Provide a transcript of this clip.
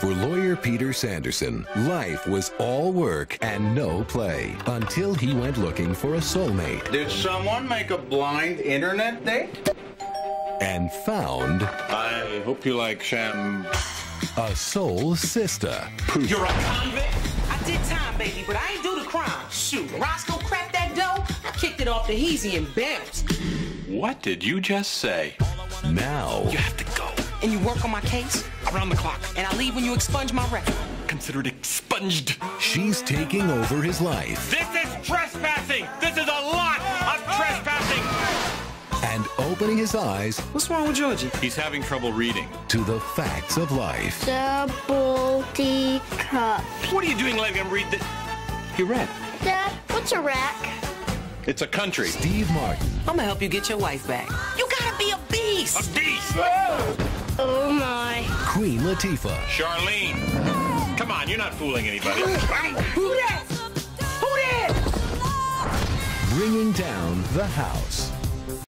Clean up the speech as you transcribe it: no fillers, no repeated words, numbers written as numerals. For lawyer Peter Sanderson, life was all work and no play until he went looking for a soulmate. Did someone make a blind internet date? And found... I hope you like sham... a soul sister. You're a convict? I did time, baby, but I ain't do the crime. Shoot, Roscoe cracked that dough, I kicked it off the easy and bounced. What did you just say? Now... You have to go. And you work on my case? Around the clock. And I leave when you expunge my record. Consider it expunged. She's taking over his life. This is trespassing. This is a lot of trespassing. And opening his eyes. What's wrong with Georgie? He's having trouble reading. To the facts of life. Double D cup. What are you doing letting him read this? He read. Dad, what's a rack? It's a country. Steve Martin. I'm gonna help you get your wife back. You gotta be a beast. A beast. Whoa. Oh, my. Queen Latifah. Charlene. Come on, you're not fooling anybody. Who did? Who did? Bringing down the house.